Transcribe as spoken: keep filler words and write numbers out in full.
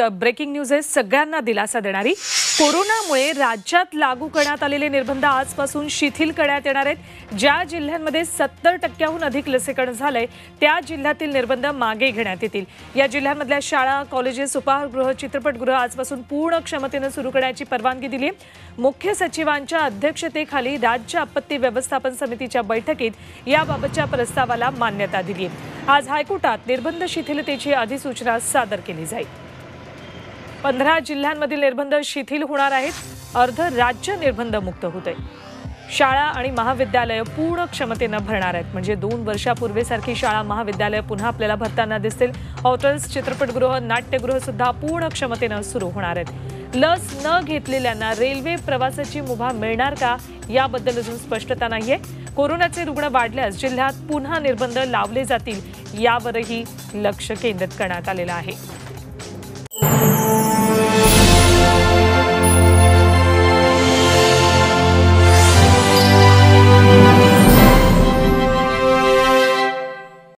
Breaking news आहे, सगळ्यांना दिलासा देणारी। कोरोनामुळे राज्यात लागू करण्यात आलेले निर्बंध आजपासून शिथिल करण्यात येणार आहेत। ज्या जिल्ह्यांमध्ये सत्तर टक्के हून अधिक लसीकरण झाले त्या जिल्ह्यातील निर्बंध मागे घेण्यात येतील। या जिल्ह्यांमधल्या शाळा, कॉलेजेस, उपाहारगृह, चित्रपटगृह आजपासून पूर्ण क्षमतेने सुरू करण्याची परवानगी दिली आहे। मुख्य सचिवांच्या अध्यक्षतेखाली राज्य आपत्ती व्यवस्थापन समितीच्या बैठकीत याबाबतच्या प्रस्तावाला मान्यता दिली आहे। आज हायकोर्टात निर्बंध शिथिलतेची अधिसूचना सादर केली जाईल। पंधरा जिल्ह्यांमधील निर्बंध शिथिल होणार आहेत। अर्ध राज्य निर्बंध मुक्त होते। शाळा आणि महाविद्यालय पूर्ण क्षमतेने भरणार आहेत। म्हणजे दोन वर्षापूर्वीसारखी शाळा महाविद्यालय पुन्हा आपल्याला भरताना दिसतील। हॉटेल्स, चित्रपटगृह, नाट्यगृह सुद्धा पूर्ण क्षमतेने सुरू होणार आहेत। लस न घेतलेल्यांना रेल्वे प्रवासाची मुभा मिळणार का याबद्दल अजून स्पष्टता नाहीये। कोरोनाचे रुग्ण वाढल्यास जिल्ह्यात पुन्हा निर्बंध लावले जातील यावरही लक्ष केंद्रित करण्यात आलेलं आहे।